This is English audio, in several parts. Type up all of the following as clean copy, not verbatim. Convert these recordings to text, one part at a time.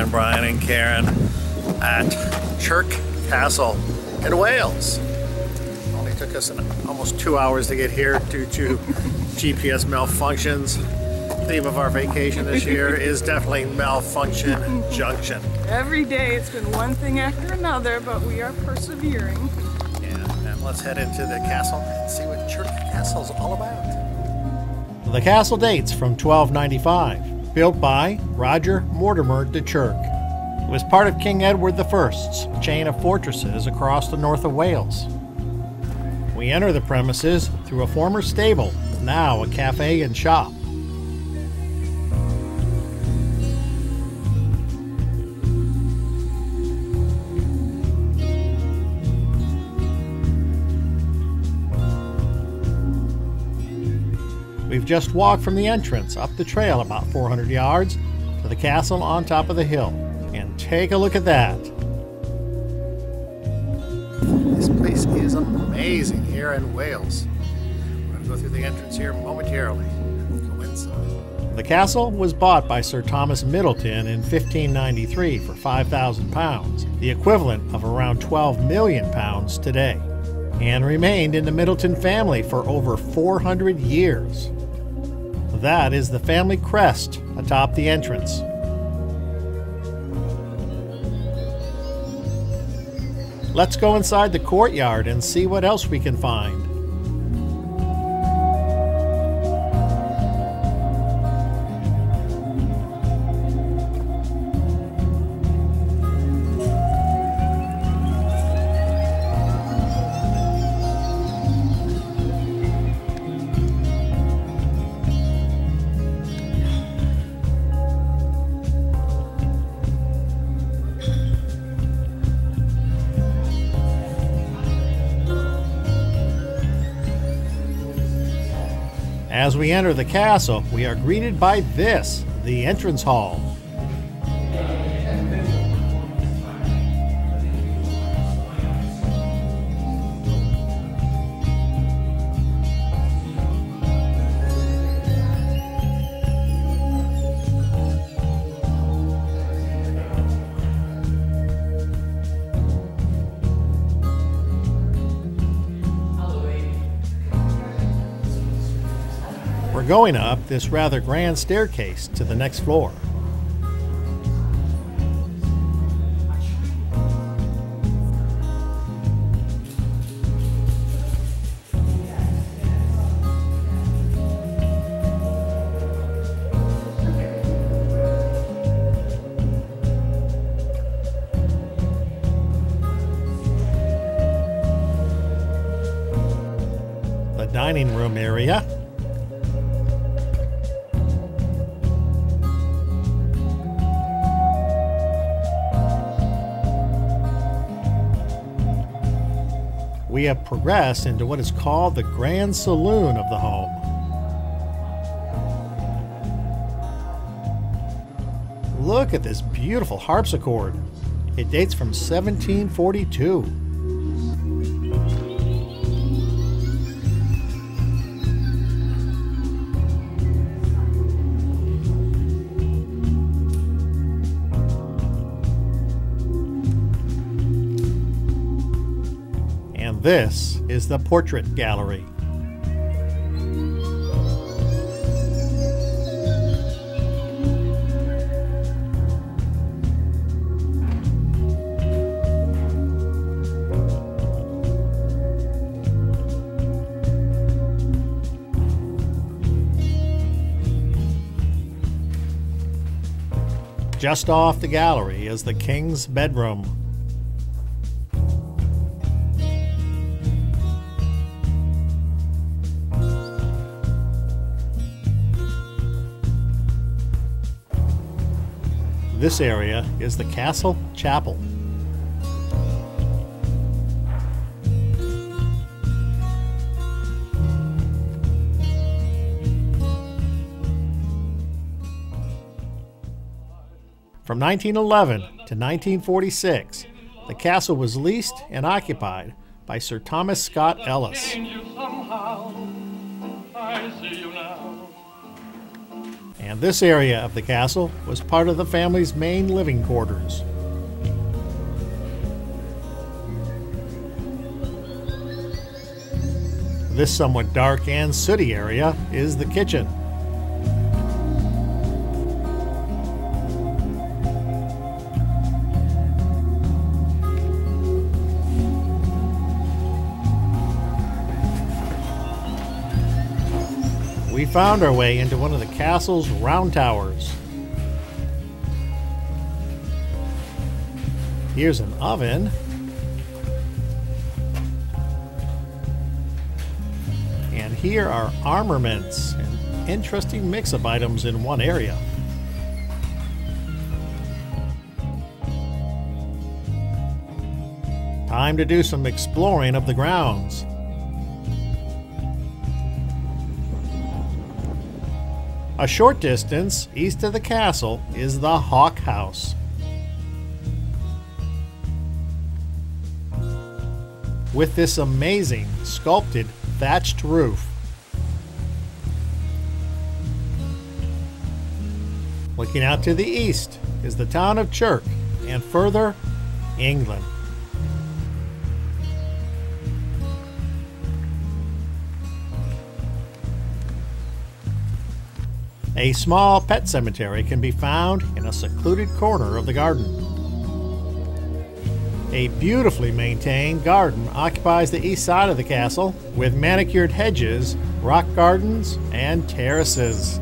find Brian and Karen at Chirk Castle in Wales. It only took us almost 2 hours to get here due to GPS malfunctions. The theme of our vacation this year is definitely Malfunction Junction. Every day it's been one thing after another, but we are persevering. And let's head into the castle and see what Chirk Castle is all about. The castle dates from 1295, built by Roger Mortimer de Chirk. It was part of King Edward I's chain of fortresses across the north of Wales. We enter the premises through a former stable, now a cafe and shop. We've just walked from the entrance up the trail about 400 yards to the castle on top of the hill. And take a look at that. This place is amazing here in Wales. We're going to go through the entrance here momentarily and go inside. The castle was bought by Sir Thomas Middleton in 1593 for £5,000, the equivalent of around £12 million today, and remained in the Middleton family for over 400 years. That is the family crest atop the entrance. Let's go inside the courtyard and see what else we can find. As we enter the castle, we are greeted by this, the entrance hall. We're going up this rather grand staircase to the next floor. The dining room area. We have progressed into what is called the grand saloon of the home. Look at this beautiful harpsichord. It dates from 1742. This is the portrait gallery. Just off the gallery is the king's bedroom. This area is the castle chapel. From 1911 to 1946, the castle was leased and occupied by Sir Thomas Scott Ellis. and this area of the castle was part of the family's main living quarters. This somewhat dark and sooty area is the kitchen. We found our way into one of the castle's round towers. Here's an oven. And here are armaments, an interesting mix of items in one area. Time to do some exploring of the grounds. A short distance east of the castle is the Hawk House. With this amazing sculpted thatched roof. Looking out to the east is the town of Chirk and further, England. A small pet cemetery can be found in a secluded corner of the garden. A beautifully maintained garden occupies the east side of the castle with manicured hedges, rock gardens, and terraces.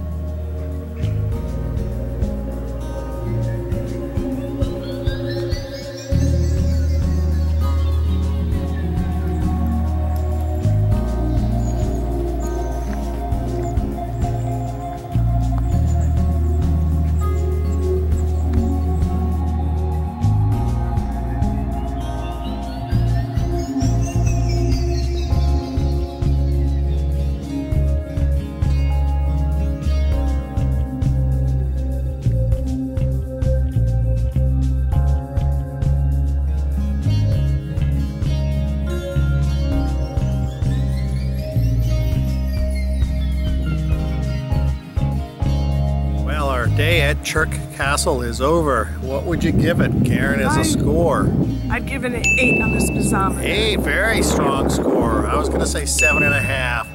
Day at Chirk Castle is over. What would you give it, Karen, as a score? I'd give it an 8 on the speedometer. 8, very strong score. I was going to say 7.5.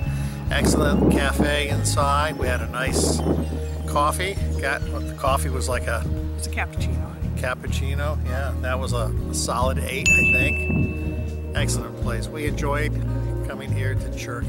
Excellent cafe inside. We had a nice coffee. Got what the coffee was like it's a cappuccino. Cappuccino, yeah. That was a solid 8, I think. Excellent place. We enjoyed coming here to Chirk